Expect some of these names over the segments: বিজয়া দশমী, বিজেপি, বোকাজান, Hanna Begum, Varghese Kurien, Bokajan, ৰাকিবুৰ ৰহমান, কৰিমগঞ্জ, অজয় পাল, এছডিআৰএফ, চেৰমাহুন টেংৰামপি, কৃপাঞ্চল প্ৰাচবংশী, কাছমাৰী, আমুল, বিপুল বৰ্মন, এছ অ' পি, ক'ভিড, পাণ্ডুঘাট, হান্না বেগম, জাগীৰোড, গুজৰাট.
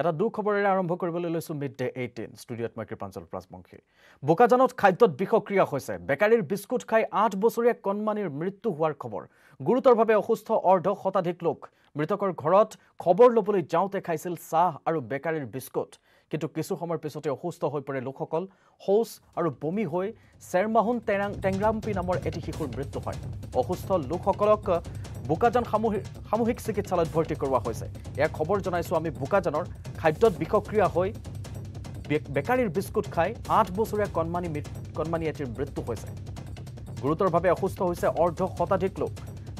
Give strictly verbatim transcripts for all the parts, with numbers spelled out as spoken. এটা দু খবৰেৰে আৰম্ভ কৰিবলৈ লৈছো মিড ডে এইটিন স্টুডিওত মই কৃপাঞ্চল প্ৰাচবংশী বোকাজানত খাদ্যত বিষক্ৰিয়া হৈছে বেকাৰীৰ বিস্কুট খাই আঠ বছৰীয়া কণমানিৰ মৃত্যু হোৱাৰ খবৰ গুৰুতৰভাৱে অসুস্থ অৰ্ধ শতাধিক লোক মৃতকৰ ঘৰত খবৰ লবলৈ যাওঁতে খাইছিল চাহ আৰু বেকাৰীৰ বিস্কুট কিন্তু কিছু সময়ৰ পিছতে অসুস্থ হৈ পৰে লোকসকল হোস আৰু বমি হৈ চেৰমাহুন টেংৰামপি নামৰ এটি শিশুৰ মৃত্যু হয় অসুস্থ লোকসকলক বোকাজান সামূহিক চিকিৎসালয়ত ভৰ্তি কৰোৱা হৈছে এয়া খবৰ জনাইছো আমি বোকাজানৰ খাদ্যত বিষক্ৰিয়া হৈ বেকাৰীৰ বিস্কুট খাই আঠ বছৰীয়া কণমানি কণমানি এটিৰ মৃত্যু হৈছে গুৰুতৰভাৱে অসুস্থ হৈছে অৰ্ধ শতাধিক লোক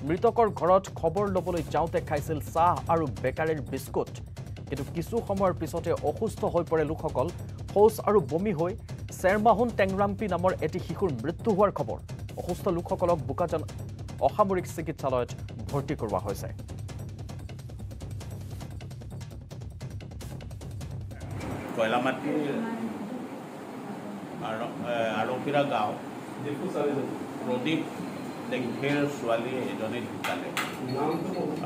মৃতকৰ ঘৰত খবৰ লবলৈ যাওঁতে খাইছিল চাহ আৰু বেকাৰীৰ বিস্কুট কিন্তু কিছু সময়ৰ পিছতে অসুস্থ হৈ পৰে লোকসকল হোস আৰু বমি হৈ চেৰমাহুন টেংৰামপি নামৰ এটি শিশুৰ মৃত্যু হোৱাৰ খবৰ অসুস্থ লোকসকলক বোকাজান অসামৰিক চিকিৎসালয়ত ভৰ্তি কৰোৱা হৈছে কয়লামাটি আৰু আৰকিৰা গাঁও প্ৰদীপ তেখেৰ ছোৱালী এজনী ঢুকালে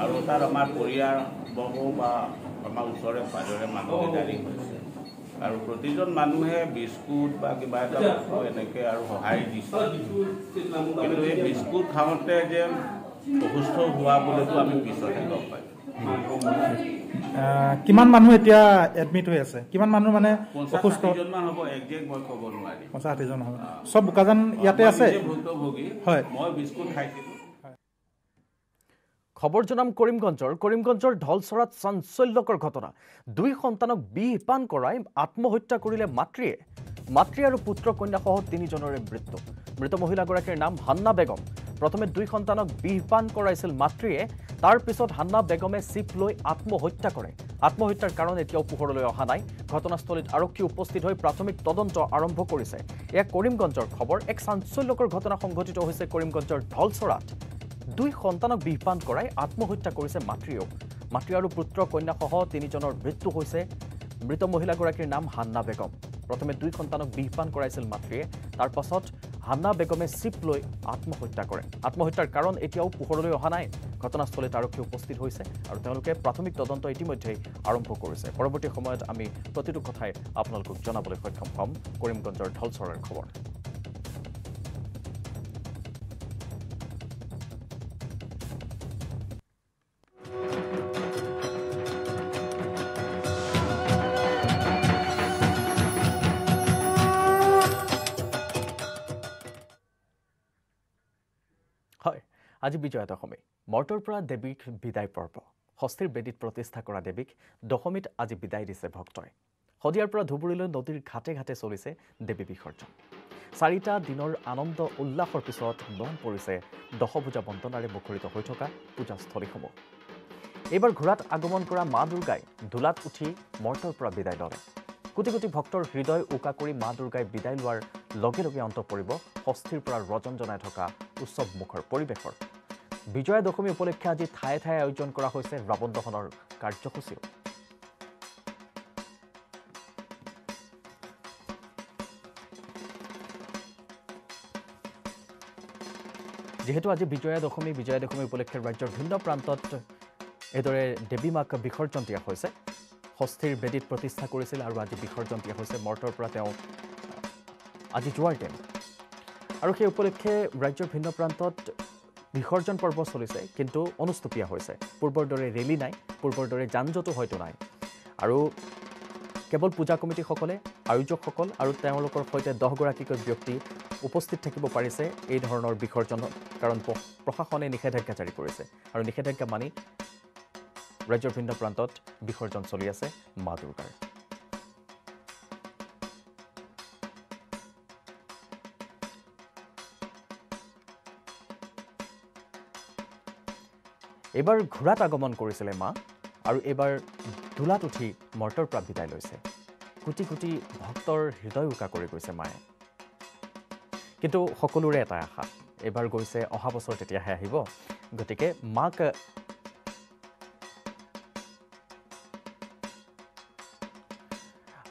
আৰু তাৰ আমাৰ পৰিয়াৰ বহু বা আমাৰ ওচৰে পাজৰে মানুহ দাৰি কৰিছে আৰু প্ৰতিজন মানুহে বিস্কুট বা কিবা এটা এনেকৈ আৰু সহায় দিছে কিন্তু এই বিস্কুট খাওঁতে যে অসুস্থ হোৱা বুলিতো আমি পিছতহে গম পাই কিমান মানুহ এতিয়া এডমিট হৈ আছে কিমান মানুহ মানে অসুস্থ জন হ'ব একজেক্ট মই ক'ব নোৱাৰি পঞ্চাছ জন হ'ব সব বোকাজান ইয়াতে আছে ভুক্তভোগী হয় মই বিস্কুট খাইছিলো খবৰ জনাম কৰিমগঞ্জৰ কৰিমগঞ্জৰ ঢলছৰাত চাঞ্চল্যকৰ ঘটনা দুই সন্তানক বিহ পান কৰাই আত্মহত্যা কৰিলে মাতৃয়ে মাতৃ আৰু পুত্ৰ কন্যাসহ তিনিজনৰে মৃত্যু মৃত মহিলাগৰাকীৰ নাম হান্না বেগম প্ৰথমে দুই সন্তানক বিহ পান কৰাইছিল মাতৃয়ে তাৰ পিছত হান্না বেগমে চিপ লৈ আত্মহত্যা কৰে আত্মহত্যাৰ কাৰণ এতিয়াও পোহৰলৈ অহা নাই ঘটনাস্থলীত আৰক্ষী উপস্থিত হৈ প্ৰাথমিক তদন্ত আৰম্ভ কৰিছে এয়া কৰিমগঞ্জৰ খবৰ এক চাঞ্চল্যকৰ ঘটনা সংঘটিত হৈছে কৰিমগঞ্জৰ ঢলছৰাত দুই সন্তানক বিহপান কৰাই আত্মহত্যা কৰিছে মাতৃয়ে মাতৃ আৰু পুত্ৰ কন্যাসহ তিনিজনৰ মৃত্যু হৈছে মৃত মহিলাগৰাকীৰ নাম হান্না বেগম প্ৰথমে দুই সন্তানক বিহপান কৰাইছিল মাতৃয়ে তাৰ পাছত হান্না বেগমে চিপ লৈ আত্মহত্যা কৰে আত্মহত্যাৰ কাৰণ এতিয়াও পোহৰলৈ অহা নাই ঘটনাস্থলীত আৰক্ষী উপস্থিত হৈছে আৰু তেওঁলোকে প্ৰাথমিক তদন্ত ইতিমধ্যে আৰম্ভ কৰিছে পৰৱৰ্তী সময়ত আমি প্ৰতিটো কথাই আপোনালোকক জনাবলৈ সক্ষম হ'ম কৰিমগঞ্জৰ ঢলছৰাৰ খবৰ আজি বিজয়া দশমী মৰ্তৰ পৰা দেৱীক বিদায় পৰ্ব হস্তিৰ বেদীত প্ৰতিষ্ঠা কৰা দেৱীক দশমীত আজি বিদায় দিছে ভক্তই হদিয়াৰ পৰা ধুবুৰীলৈ নদীৰ ঘাটে ঘাটে চলিছে দেৱী বিসৰ্জন চাৰিটা দিনৰ আনন্দ উল্লাসৰ পিছত মন পৰিছে দশভূজা বন্দনাৰে মুখৰিত হৈ থকা পূজাস্থলীসমূহ এইবাৰ ঘোঁৰাত আগমন কৰা মা দুৰ্গাই দোলাত উঠি মৰ্তৰ পৰা বিদায় ললে কোটি কোটি ভক্তৰ হৃদয় উকা কৰি মা দুৰ্গাই বিদায় লোৱাৰ লগে লগে অন্ত পৰিব হস্তিৰ পৰা ৰজন জনাই থকা উৎসৱমুখৰ পৰিৱেশৰ বিজয়া দশমী উপলক্ষে আজি ঠায়ে ঠায়ে আয়োজন কৰা হৈছে ৰাৱণ দহনৰ কাৰ্যসূচী যেহেতু আজি বিজয়া দশমী বিজয়া দশমী উপলক্ষে ৰাজ্যৰ ভিন্ন প্ৰান্তত এইদৰে দেৱী মাক বিসৰ্জন দিয়া হৈছে হস্তিৰ বেদীত প্ৰতিষ্ঠা কৰিছিল আৰু আজি বিসৰ্জন দিয়া হৈছে মৰ্তৰ পৰা তেওঁ আজি যোৱাৰ টাইম আৰু সেই উপলক্ষে ৰাজ্যৰ ভিন্ন প্ৰান্তত বিসৰ্জন পৰ্ব চলিছে কিন্তু অনুষ্টুপীয়া হৈছে পূৰ্বৰ দৰে ৰেলী নাই পূৰ্বৰ দৰে যানজঁটো হয়তো নাই আৰু কেৱল পূজা কমিটিসকলে আয়োজকসকল আৰু তেওঁলোকৰ সৈতে দহগৰাকীকৈ ব্যক্তি উপস্থিত থাকিব পাৰিছে এই ধৰণৰ বিসৰ্জনত কাৰণ প্ৰশাসনে নিষেধাজ্ঞা জাৰি কৰিছে আৰু নিষেধাজ্ঞা মানি ৰাজ্যৰ ভিন্ন প্ৰান্তত বিসৰ্জন চলি আছে মা দুৰ্গাৰ এবাৰ ঘোঁৰাত আগমন কৰিছিলে মা আৰু এবাৰ দোলাত উঠি মৰ্তৰ পৰা বিদায় লৈছে কোটি কোটি ভক্তৰ হৃদয় উকা কৰি গৈছে মায়ে কিন্তু সকলোৰে এটা আশা এবাৰ গৈছে অহা বছৰ তেতিয়াহে আহিব গতিকে মাক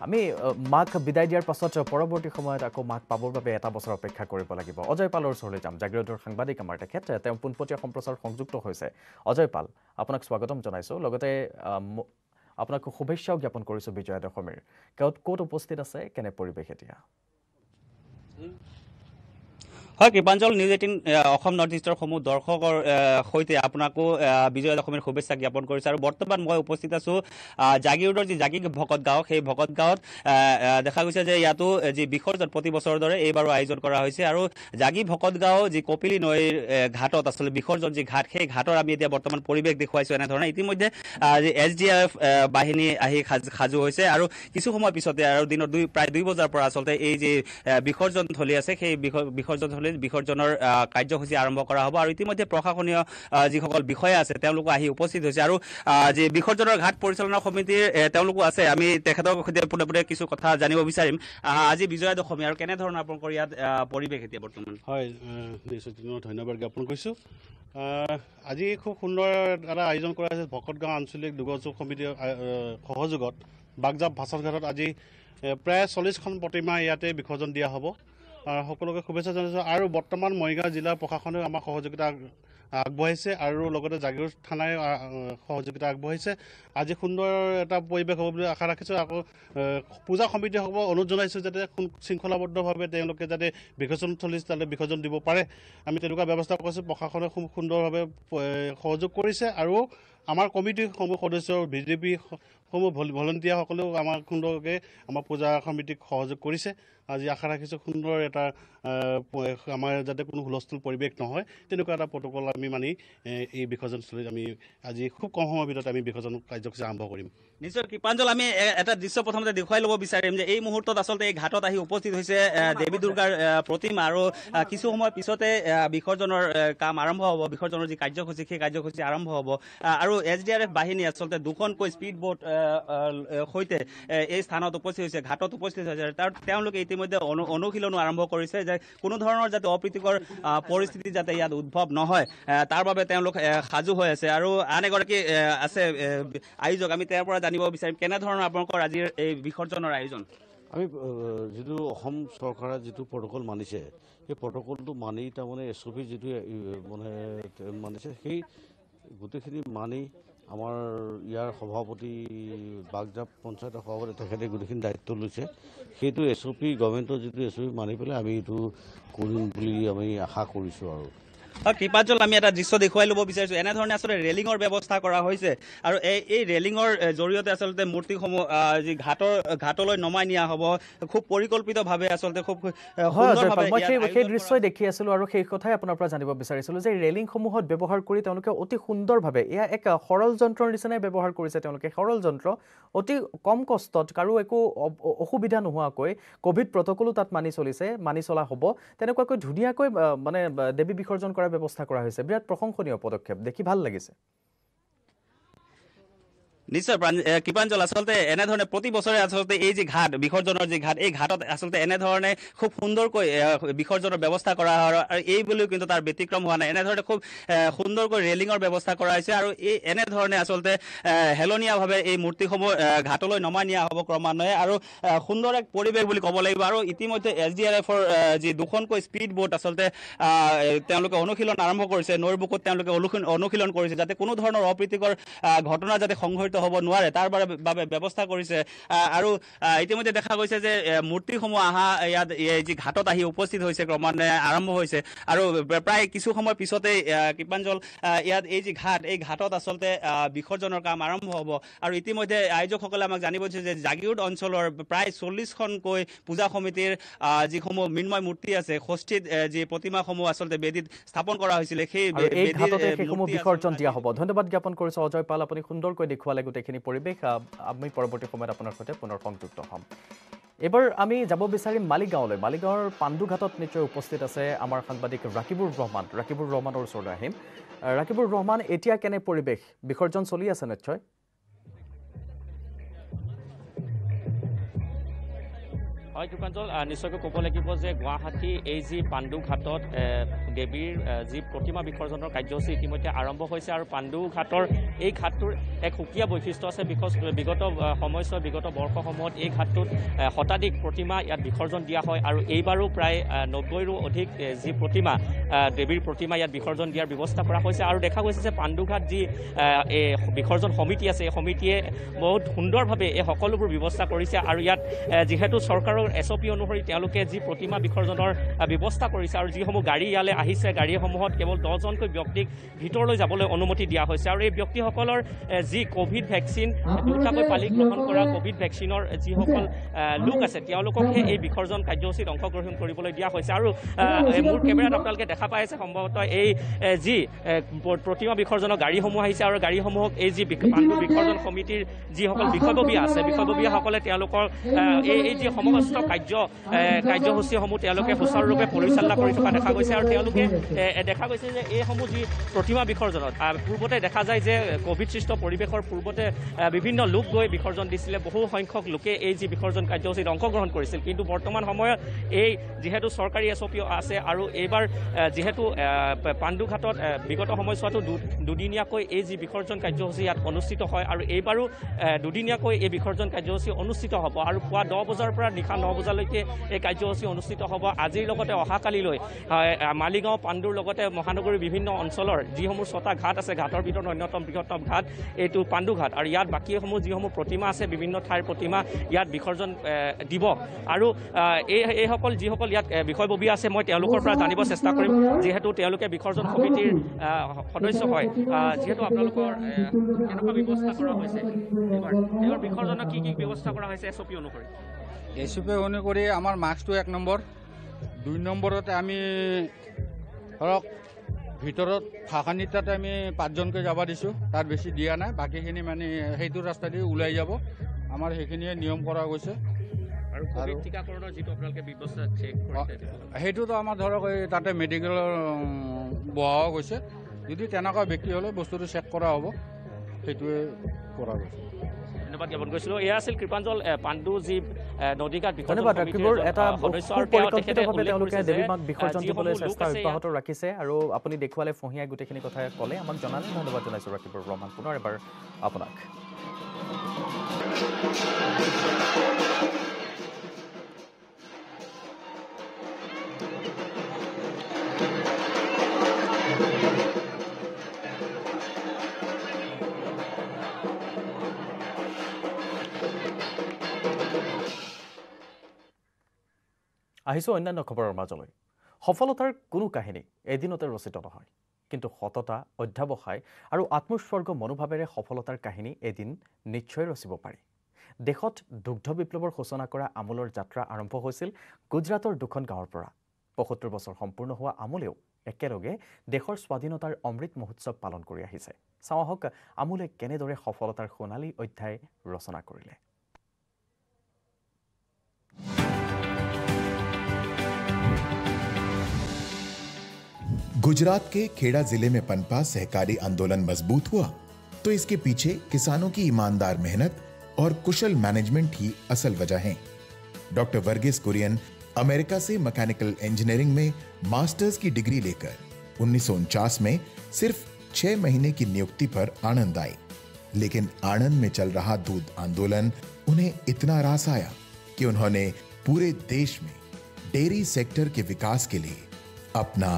আমি মাক বিদায় দিয়াৰ পাছত পৰৱৰ্তী সময়ত আকৌ মাক পাবৰ বাবে এটা বছৰ অপেক্ষা কৰিব লাগিব অজয় পালৰ ওচৰলৈ যাম জাগীৰোডৰ সাংবাদিক আমাৰ তেখেত তেওঁ পোনপটীয়া সম্প্ৰচাৰ সংযুক্ত হৈছে অজয় পাল আপোনাক স্বাগতম জনাইছোঁ লগতে আপোনাক শুভেচ্ছা জ্ঞাপন কৰিছো বিজয় দশমীৰ কত কত উপস্থিত আছে কেনে পৰিবেশ এতিয়া হয় কৃপাঞ্জল নিউজ eighteen অসম নৰ্থ ইষ্টৰ সমূহ দৰ্শকৰ হৈতে আপোনাকো বিজয় দশমীৰ শুভেচ্ছা জ্ঞাপন কৰিছো আৰু বৰ্তমান মই উপস্থিত আছো জাগীৰোডৰ যি জাগী ভকত গাঁও সেই ভকত গাঁৱত দেখা গৈছে যে ইয়াতো যি বিসৰ্জন প্ৰতি বছৰৰ দৰে এইবাৰো আয়োজন কৰা হৈছে আৰু জাগী ভকত গাঁও যি কপিলি নৈৰ ঘাটত আছিল বিসৰ্জন যি ঘাট সেই ঘাটৰ আমি এতিয়া বৰ্তমান পৰিৱেশ দেখুৱাইছো এনে ধৰণে ইতিমধ্যে যি এছডিএফ বাহিনী আহি খাজু হৈছে আৰু কিছু সময় পিছতে আৰু দিনৰ দুই প্ৰায় দুই বজাৰ পৰা আচলতে এই যি বিসৰ্জন থলি আছে সেই বিসৰ্জন থলি বিসৰ্জনৰ কাৰ্যসূচী আৰম্ভ কৰা হ'ব আৰু ইতিমধ্যে প্ৰশাসনীয় যিসকল বিষয় আছে তেওঁলোক আহি উপস্থিত হৈছে আৰু যে বিসৰ্জনৰ ঘাট পৰিচালনা সমিতিৰ তেওঁলোক আছে আমি তেখেতৰ সৈতে পুনৰবাৰ কিছু কথা জানিব বিচাৰিম আজি বিজয় দশমী আৰু কেনে ধৰণৰ আপোন কৰি ইয়াত পৰিৱেশ এতিয়া বৰ্তমান হয় নিশ্চয় ধন্যবাদ জ্ঞাপন কৰিছো আজি খুব সুন্দৰ এটা আয়োজন কৰা হৈছে ভকতগাঁও আঞ্চলিক দুৰ্গোৎসৱ সমিতিৰ সহযোগত বাগজাপ ভাষাৰঘাটত আজি প্ৰায় forty খন প্ৰতিমা ইয়াতে বিসৰ্জন দিয়া হ'ব সকলোকে শুভেচ্ছা জনাইছো আৰু বৰ্তমান মইগাঁও জিলা প্ৰশাসনে আমাৰ সহযোগিতা আগবঢ়াইছে আৰু লগতে জাগীৰোড থানাই সহযোগিতা আগবঢ়াইছে আজি সুন্দৰ এটা পৰিৱেশ হ'ব বুলি আশা ৰাখিছো আৰু পূজা সমিতি হ'ব অনুৰোধ জনাইছো যাতে শৃংখলাবদ্ধভাৱে তেওঁলোকে যাতে বিসৰ্জন থলী তালে বিসৰ্জন দিব পাৰে আমি তেলুকা ব্যৱস্থা কৰিছো প্ৰশাসনে খুব সুন্দৰভাৱে সহযোগ কৰিছে আৰু আমাৰ কমিটিৰ সমূহ সদস্য বিজেপি সমূহ ভলন্টিয়াৰ সকলো আমাৰ খুন্দকে আমাৰ পূজা সমিতিক সহযোগ কৰিছে আজি আশা ৰাখিছো সুন্দৰ এটা আমাৰ যাতে কোনো হুলস্থুল পৰিৱেশ নহয় তেনুকা এটা প্ৰটোকল আমি মানি এই বিসৰ্জন স্থলী আমি আজি খুব কম সময়ৰ ভিতৰত আমি বিসৰ্জন কাৰ্যসূচী আৰম্ভ কৰিম নিশ্চয় কৃপাঞ্জল আমি এটা দৃশ্য প্ৰথমতে দেখুৱাই ল'ব বিচাৰিম যে এই মুহূৰ্তত আচলতে এই ঘাটত আহি উপস্থিত হৈছে দেৱী দুৰ্গাৰ প্ৰতিমা আৰু কিছু সময় পিছতে বিসৰ্জনৰ কাম আৰম্ভ হ'ব বিসৰ্জনৰ যি কাৰ্যসূচী সেই কাৰ্যসূচী আৰম্ভ হ'ব আৰু এছডিআৰএফ বাহিনী আচলতে দুখনকৈ স্পীড বোট হৈতে এই স্থানত উপস্থিত হৈছে ঘাটত উপস্থিত হৈছে তাৰ তেওঁলোকে ইতিমধ্যে অনুশীলনো আৰম্ভ কৰিছে যে কোনো ধৰণৰ যাতে অপ্ৰীতিকৰ পৰিস্থিতি যাতে ইয়াত উদ্ভৱ নহয় তাৰ বাবে তেওঁলোক সাজু হৈ আছে আৰু আন এগৰাকী আছে আয়োজক আমি তেওঁৰ পৰা জানিব বিচাৰিম কেনে ধৰণৰ আপোনালোকৰ আজিৰ এই বিসৰ্জনৰ আয়োজন আমি যিটো অসম চৰকাৰে যিটো প্ৰটোকল মানিছে সেই প্ৰটোকলটো মানি তাৰমানে এছ অ' পি যিটো মানে মানিছে সেই গোটেইখিনি মানি আমাৰ ইয়াৰ সভাপতি বাগজাপ পঞ্চায়তৰ সভাপতি তেখেতে গোটেইখিনি দায়িত্ব লৈছে সেইটো এছ অ' পি গভৰ্ণমেণ্টৰ যিটো এছ অ' পি মানি পেলাই আমি এইটো কৰিম বুলি আমি আশা কৰিছোঁ আৰু কৃপাঞ্জল আমি এটা দৃশ্য দেখুৱাই ল'ব বিচাৰিছো এনেধৰণে আচলতে ৰেলিঙৰ ব্যৱস্থা কৰা হৈছে আৰু এই এই ৰেলিঙৰ জৰিয়তে আচলতে মূৰ্তিসমূহ যি ঘাটৰ ঘাটলৈ নমাই নিয়া হ'ব খুব পৰিকল্পিতভাৱে আচলতে খুব মই সেই দৃশ্যই দেখি আছিলোঁ আৰু সেই কথাই আপোনাৰ পৰা জানিব বিচাৰিছিলোঁ যে ৰেলিংসমূহত ব্যৱহাৰ কৰি তেওঁলোকে অতি সুন্দৰভাৱে এয়া এক সৰল যন্ত্ৰৰ নিচিনাই ব্যৱহাৰ কৰিছে তেওঁলোকে সৰল যন্ত্ৰ অতি কম কষ্টত কাৰো একো অসুবিধা নোহোৱাকৈ ক'ভিড প্ৰট'কলো তাত মানি চলিছে মানি চলা হ'ব তেনেকুৱাকৈ ধুনীয়াকৈ মানে দেৱী বিসৰ্জন কৰা ব্যৱস্থা কৰা হৈছে বিৰাট প্ৰশংসনীয় পদক্ষেপ দেখি ভাল লাগিছে নিশ্চয় কৃপাঞ্জল আচলতে এনেধৰণে প্ৰতি বছৰে আচলতে এই যি ঘাট বিসৰ্জনৰ যি ঘাট এই ঘাটত আচলতে এনেধৰণে খুব সুন্দৰকৈ বিসৰ্জনৰ ব্যৱস্থা কৰা হয় আৰু এই বুলিও কিন্তু তাৰ ব্যতিক্ৰম হোৱা নাই এনেধৰণে খুব সুন্দৰকৈ ৰেলিঙৰ ব্যৱস্থা কৰা হৈছে আৰু এই এনেধৰণে আচলতে হেলনীয়াভাৱে এই মূৰ্তিসমূহ ঘাটলৈ নমাই নিয়া হ'ব ক্ৰমান্বয়ে আৰু সুন্দৰ এক পৰিৱেশ বুলি ক'ব লাগিব আৰু ইতিমধ্যে এছ ডি আৰ এফৰ যি দুখনকৈ স্পীড বোট আচলতে তেওঁলোকে অনুশীলন আৰম্ভ কৰিছে নৈৰ বুকুত তেওঁলোকে অনুশীলন কৰিছে যাতে কোনো ধৰণৰ অপ্ৰীতিকৰ ঘটনা যাতে সংঘটিত হ'ব নোৱাৰে তাৰ বাবে ব্যৱস্থা কৰিছে আৰু ইতিমধ্যে দেখা গৈছে যে মূৰ্তিসমূহ আহা ইয়াত যি ঘাটত আহি উপস্থিত হৈছে ক্ৰমান্বয়ে আৰম্ভ হৈছে আৰু প্ৰায় কিছু সময় পিছতে কৃপাঞ্জল ইয়াত এই যি ঘাট এই ঘাটত আচলতে বিসৰ্জনৰ কাম আৰম্ভ হ'ব আৰু ইতিমধ্যে আয়োজকসকলে আমাক জানিব দিছে যে জাগীৰোড অঞ্চলৰ প্ৰায় চল্লিছখনকৈ পূজা সমিতিৰ যিসমূহ মৃন্ময় মূৰ্তি আছে ষষ্ঠীত যি প্ৰতিমাসমূহ আচলতে বেদীত স্থাপন কৰা হৈছিলে সেই বিসৰ্জন দিয়া হ'ব ধন্যবাদ জ্ঞাপন কৰিছোঁ অজয় পাল আপুনি সুন্দৰকৈ দেখুৱালে গোটেইখিনি পৰিৱেশ আমি পৰৱৰ্তী সময়ত আপোনাৰ সৈতে পুনৰ সংযুক্ত হ'ম এবাৰ আমি যাব বিচাৰিম মালিগাঁৱলৈ মালিগাঁৱৰ পাণ্ডুঘাটত নিশ্চয় উপস্থিত আছে আমাৰ সাংবাদিক ৰাকিবুৰ ৰহমান ৰাকিবুৰ ৰহমানৰ ওচৰলৈ আহিম ৰাকিবুৰ ৰহমান এতিয়া কেনে পৰিৱেশ বিসৰ্জন চলি আছে নিশ্চয় হয় কৃপাঞ্জল নিশ্চয়কৈ ক'ব লাগিব যে গুৱাহাটী এই যি পাণ্ডুঘাটত দেৱীৰ যি প্ৰতিমা বিসৰ্জনৰ কাৰ্যসূচী ইতিমধ্যে আৰম্ভ হৈছে আৰু পাণ্ডুঘাটৰ এই ঘাটটোৰ এক হুকিয়া বৈশিষ্ট্য আছে বিকজ বিগত সময়ছোৱা বিগত বৰ্ষসমূহত এই ঘাটটোত শতাধিক প্ৰতিমা ইয়াত বিসৰ্জন দিয়া হয় আৰু এইবাৰো প্ৰায় নব্বৈৰো অধিক যি প্ৰতিমা দেৱীৰ প্ৰতিমা ইয়াত বিসৰ্জন দিয়াৰ ব্যৱস্থা কৰা হৈছে আৰু দেখা গৈছে যে পাণ্ডুঘাট যি বিসৰ্জন সমিতি আছে এই সমিতিয়ে বহুত সুন্দৰভাৱে এই সকলোবোৰ ব্যৱস্থা কৰিছে আৰু ইয়াত যেহেতু চৰকাৰৰ এছ অ' পি অনুসৰি তেওঁলোকে যি প্ৰতিমা বিসৰ্জনৰ ব্যৱস্থা কৰিছে আৰু যিসমূহ গাড়ী ইয়ালৈ আহিছে গাড়ীসমূহত কেৱল দহজনকৈ ব্যক্তিক ভিতৰলৈ যাবলৈ অনুমতি দিয়া হৈছে আৰু এই ব্যক্তিসকলৰ যি কোভিড ভ্যাকসিন দুটাকৈ পালি গ্ৰহণ কৰা কোভিড ভ্যাকসিনৰ যিসকল লোক আছে তেওঁলোককে এই বিসৰ্জন কাৰ্যসূচীত অংশগ্ৰহণ কৰিবলৈ দিয়া হৈছে আৰু মোৰ কেমেৰাত আপোনালোকে দেখা পাইছে সম্ভৱতঃ এই যি প্ৰতিমা বিসৰ্জনৰ গাড়ীসমূহ আহিছে আৰু গাড়ীসমূহক এই যি পাণ্ডু বিসৰ্জন সমিতিৰ যিসকল বিষয়ববীয়া আছে বিষয়ববীয়াসকলে তেওঁলোকৰ এই এই যি সমগ্ৰ কাৰ্য কাৰ্যসূচীসমূহ তেওঁলোকে সুচাৰুৰূপে পৰিচালনা কৰি থকা দেখা গৈছে আৰু তেওঁলোকে দেখা গৈছে যে এইসমূহ যি প্ৰতিমা বিসৰ্জনত পূৰ্বতে দেখা যায় যে কোভিড সৃষ্ট পৰিৱেশৰ পূৰ্বতে বিভিন্ন লোক গৈ বিসৰ্জন দিছিলে বহু সংখ্যক লোকে এই যি বিসৰ্জন কাৰ্যসূচীত অংশগ্ৰহণ কৰিছিল কিন্তু বৰ্তমান সময়ত এই যিহেতু চৰকাৰী এছ অ' পি আছে আৰু এইবাৰ যিহেতু পাণ্ডুঘাটত বিগত সময়ছোৱাতো দুদিনীয়াকৈ এই যি বিসৰ্জন কাৰ্যসূচী ইয়াত অনুষ্ঠিত হয় আৰু এইবাৰো দুদিনীয়াকৈ এই বিসৰ্জন কাৰ্যসূচী অনুষ্ঠিত হ'ব আৰু পুৱা দহ বজাৰ পৰা নিশা ন বজালৈকে এই কাৰ্যসূচী অনুষ্ঠিত হ'ব। আজিৰ লগতে অহাকালিলৈ মালিগাঁও পাণ্ডুৰ লগতে মহানগৰীৰ বিভিন্ন অঞ্চলৰ যিসমূহ ছটা ঘাট আছে ঘাটৰ ভিতৰত অন্যতম বৃহত্তম ঘাট এইটো পাণ্ডুঘাট আৰু ইয়াত বাকীসমূহ যিসমূহ প্ৰতিমা আছে বিভিন্ন ঠাইৰ প্ৰতিমা ইয়াত বিসৰ্জন দিব আৰু এই এইসকল যিসকল ইয়াত বিষয়ববীয়া আছে মই তেওঁলোকৰ পৰা জানিব চেষ্টা কৰিম যিহেতু তেওঁলোকে বিসৰ্জন সমিতিৰ সদস্য হয়। যিহেতু আপোনালোকৰ কেনেকুৱা ব্যৱস্থা কৰা হৈছে এইবাৰ এইবাৰ বিসৰ্জনৰ কি কি ব্যৱস্থা কৰা হৈছে এছ অ' পি অনুসৰি? এছ অ' পি অনুসৰি আমাৰ মাস্কটো এক নম্বৰ, দুই নম্বৰতে আমি ধৰক ভিতৰত ভাষানিতাতে আমি পাঁচজনকে যাব দিছোঁ, তার বেশি দিয়া নাই, বাকিখিনি মানে সেইটো রাস্তা দিয়ে ওলাই যাব আমার সেইখিনি নিয়ম করা গৈছে। আর কোভিড টিকাকৰণৰ যেটো আপোনালোকে ব্যৱস্থা চেক কৰিছে সেইটো তো আমাৰ ধৰক তাতে মেডিকেলৰ বহা গৈছে, যদি তেনেকুৱা ব্যক্তি হলে বস্তুটো চেক কৰা হ'ব, সেইটোৱে কৰা গৈছে। ধন্যবাদ জ্ঞাপন কৰিছিলো। এয়া আছিল কৃপাঞ্জল পাণ্ডু যি নদীঘাট বিসৰ্জন সমিতিৰ এটা পৰিকল্পিতভাৱে তেওঁলোকে দেৱীমাক বিসৰ্জন দিবলৈ চেষ্টা অব্যাহত ৰাখিছে আৰু আপুনি দেখুৱালে ফহিয়াই গোটেইখিনি কথা ক'লে আমাক জনালে। ধন্যবাদ জনাইছোঁ ৰাকিবুৰ ৰহমান পুনৰ এবাৰ আপোনাক। আহিছোঁ অন্যান্য খবৰৰ মাজলৈ। সফলতাৰ কোনো কাহিনী এদিনতে ৰচিত নহয়, কিন্তু সততা, অধ্যাৱসায় আৰু আত্মোৎসৰ্গ মনোভাৱেৰে সফলতাৰ কাহিনী এদিন নিশ্চয় ৰচিব পাৰি। দেশত দুগ্ধ বিপ্লৱৰ সূচনা কৰা আমুলৰ যাত্ৰা আৰম্ভ হৈছিল গুজৰাটৰ দুখন গাঁৱৰ পৰা। পঁয়সত্তৰ বছৰ সম্পূৰ্ণ হোৱা আমুলেও একেলগে দেশৰ স্বাধীনতাৰ অমৃত মহোৎসৱ পালন কৰি আহিছে। চাওঁ আহক আমুলে কেনেদৰে সফলতাৰ সোণালী অধ্যায় ৰচনা কৰিলে। गुजरात के खेड़ा जिले में पनपा सहकारी आंदोलन मजबूत हुआ तो इसके पीछे किसानों की ईमानदार मेहनत और कुशल मैनेजमेंट ही असल वजह हैं। डॉक्टर वर्गीस कुरियन अमेरिका से मैकेनिकल इंजीनियरिंग में मास्टर्स की डिग्री लेकर उन्नीस सौ उनचास में सिर्फ छह महीने की नियुक्ति पर आनंद आए, लेकिन आनंद में चल रहा दूध आंदोलन उन्हें इतना रास आया कि उन्होंने पूरे देश में डेयरी सेक्टर के विकास के लिए अपना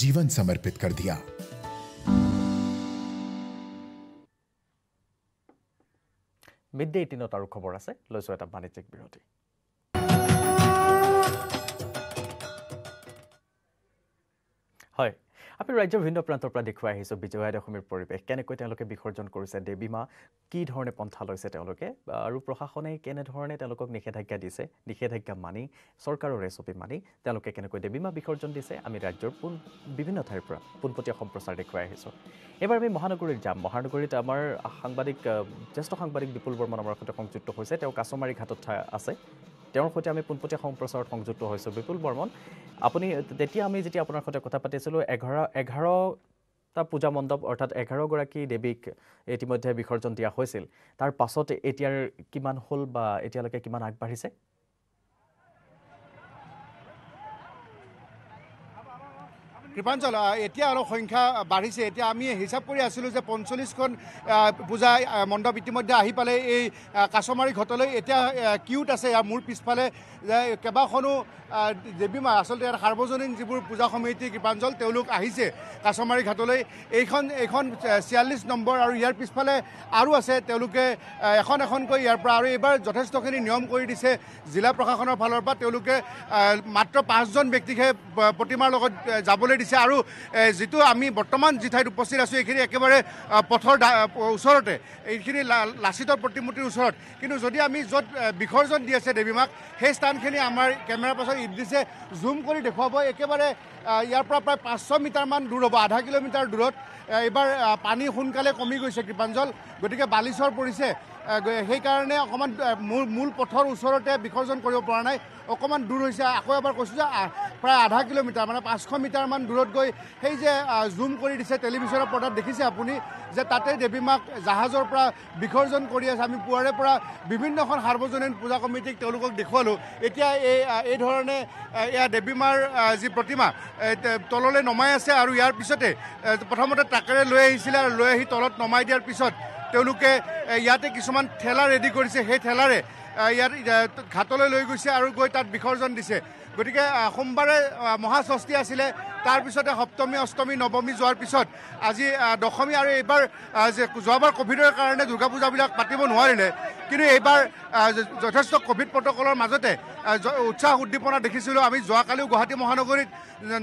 जीवन समर्पित कर दिया। মিড ডে এইটিনত আৰু খবৰ আছে, লৈছো এটা বাণিজ্যিক বিৰতি। হয়, আমি ৰাজ্যৰ ভিন্ন প্ৰান্তৰ পৰা দেখুৱাই আহিছোঁ বিজয়া দশমীৰ পৰিৱেশ কেনেকৈ তেওঁলোকে বিসৰ্জন কৰিছে, দেৱী মা কি ধৰণে পন্থা লৈছে তেওঁলোকে আৰু প্ৰশাসনে কেনেধৰণে তেওঁলোকক নিষেধাজ্ঞা দিছে, নিষেধাজ্ঞা মানি চৰকাৰৰ ৰেচিপি মানি তেওঁলোকে কেনেকৈ দেৱী মা বিসৰ্জন দিছে আমি ৰাজ্যৰ পোন বিভিন্ন ঠাইৰ পৰা পোনপটীয়া সম্প্ৰচাৰ দেখুৱাই আহিছোঁ। এবাৰ আমি মহানগৰীত যাম। মহানগৰীত আমাৰ সাংবাদিক জ্যেষ্ঠ সাংবাদিক বিপুল বৰ্মন আমাৰ সৈতে সংযুক্ত হৈছে, তেওঁ কাছমাৰী ঘাটত আছে, তেওঁৰ সৈতে আমি পোনপটীয়া সম্প্ৰচাৰত সংযুক্ত হৈছোঁ। বিপুল বৰ্মন, আপুনি তেতিয়া আমি যেতিয়া আপোনাৰ সৈতে কথা পাতিছিলোঁ এঘাৰ এঘাৰটা পূজা মণ্ডপ অৰ্থাৎ এঘাৰগৰাকী দেৱীক ইতিমধ্যে বিসৰ্জন দিয়া হৈছিল, তাৰ পাছত এতিয়াৰ কিমান হ'ল বা এতিয়ালৈকে কিমান আগবাঢ়িছে? কৃপাঞ্চল এতিয়া অলপ সংখ্যা বাঢ়িছে। এতিয়া আমি হিসাব কৰি আছিলোঁ যে পঞ্চল্লিছখন পূজা মণ্ডপ ইতিমধ্যে আহি পালে এই কাছমাৰী ঘটলৈ। এতিয়া কিউট আছে মোৰ পিছফালে কেইবাখনো দেৱী মা, আচলতে ইয়াৰ সাৰ্বজনীন যিবোৰ পূজা সমিতি কৃপাঞ্চল তেওঁলোক আহিছে কাছমাৰী ঘাটলৈ। এইখন এইখন ছিয়াল্লিছ নম্বৰ আৰু ইয়াৰ পিছফালে আৰু আছে, তেওঁলোকে এখন এখনকৈ ইয়াৰ পৰা। আৰু এইবাৰ যথেষ্টখিনি নিয়ম কৰি দিছে জিলা প্ৰশাসনৰ ফালৰ পৰা, তেওঁলোকে মাত্ৰ পাঁচজন ব্যক্তিকহে প্ৰতিমাৰ লগত যাবলৈ দিছে। আৰু যিটো আমি বৰ্তমান যি ঠাইত উপস্থিত আছোঁ এইখিনি একেবাৰে পথৰ ওচৰতে, এইখিনি লাচিত প্ৰতিমূৰ্তিৰ ওচৰত। কিন্তু যদি আমি য'ত বিসৰ্জন দি আছে দেৱী মাক সেই স্থানখিনি আমাৰ কেমেৰাৰ পাছত ইদ্ৰিছে জুম কৰি দেখুৱাব। একেবাৰে ইয়াৰ পৰা প্ৰায় পাঁচশ মিটাৰমান দূৰ হ'ব, আধা কিলোমিটাৰ দূৰত। এইবাৰ পানী সোনকালে কমি গৈছে কৃপাঞ্চল, গতিকে বালিচৰ পৰিছে, সেইকাৰণে অকণমান মূল মূল পথৰ ওচৰতে বিসৰ্জন কৰিব পৰা নাই, অকণমান দূৰ হৈছে। আকৌ এবাৰ কৈছোঁ যে প্ৰায় আধা কিলোমিটাৰ মানে পাঁচশ মিটাৰমান দূৰত গৈ সেই যে জুম কৰি দিছে টেলিভিশ্যনৰ পৰ্দাত দেখিছে আপুনি যে তাতে দেৱী মাক জাহাজৰ পৰা বিসৰ্জন কৰি আছে। আমি পুৱাৰে পৰা বিভিন্নখন সাৰ্বজনীন পূজা কমিটিক তেওঁলোকক দেখুৱালোঁ। এতিয়া এই এই ধৰণে এয়া দেৱী মাৰ যি প্ৰতিমা তললৈ নমাই আছে। আৰু ইয়াৰ পিছতে প্ৰথমতে ট্ৰাকেৰে লৈ আহিছিলে আৰু লৈ আহি তলত নমাই দিয়াৰ পিছত তেওঁলোকে ইয়াতে কিছুমান ঠেলা ৰেডি কৰিছে, সেই ঠেলাৰে ইয়াত ঘাটলৈ লৈ গৈছে আৰু গৈ তাত বিসৰ্জন দিছে। গতিকে সোমবাৰে মহাষষ্ঠী আছিলে, তাৰপিছতে সপ্তমী অষ্টমী নৱমী যোৱাৰ পিছত আজি দশমী। আৰু এইবাৰ যোৱাবাৰ ক'ভিডৰ কাৰণে দুৰ্গা পূজাবিলাক পাতিব নোৱাৰিলে, কিন্তু এইবাৰ যথেষ্ট ক'ভিড প্ৰট'কলৰ মাজতে উৎসাহ উদ্দীপনা দেখিছিলোঁ আমি। যোৱাকালিও গুৱাহাটী মহানগৰীত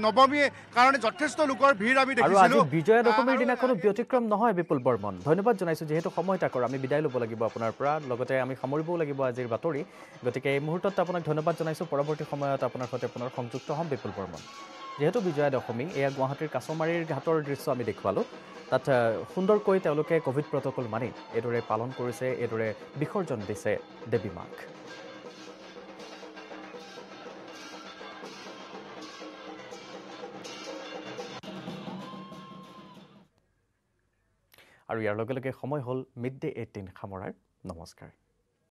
নৱমীৰ কাৰণে যথেষ্ট লোকৰ ভিৰ আমি দেখিছিলোঁ। বিজয়া দশমীৰ দিনা কোনো ব্যতিক্ৰম নহয়। বিপুল বৰ্মন, ধন্যবাদ জনাইছোঁ। যিহেতু সময় তাকৰ আমি বিদায় ল'ব লাগিব আপোনাৰ পৰা, লগতে আমি সামৰিবও লাগিব আজিৰ বাতৰি। গতিকে এই মুহূৰ্তত আপোনাক ধন্যবাদ জনাইছোঁ। পৰৱৰ্তী সময়ত আপোনাৰ সৈতে পুনৰ সংযুক্ত হ'ম বিপুল বৰ্মন। যিহেতু বিজয়া দশমী, এয়া গুৱাহাটীৰ কাছমাৰীৰ ঘাটৰ দৃশ্য আমি দেখুৱালোঁ। তাত সুন্দৰকৈ তেওঁলোকে ক'ভিড প্ৰট'কল মানি এইদৰে পালন কৰিছে, এইদৰে বিসৰ্জন দিছে দেৱী মাক। আৰু ইয়াৰ লগে লগে সময় হ'ল মিড ডে এইটিন সামৰাৰ। নমস্কাৰ।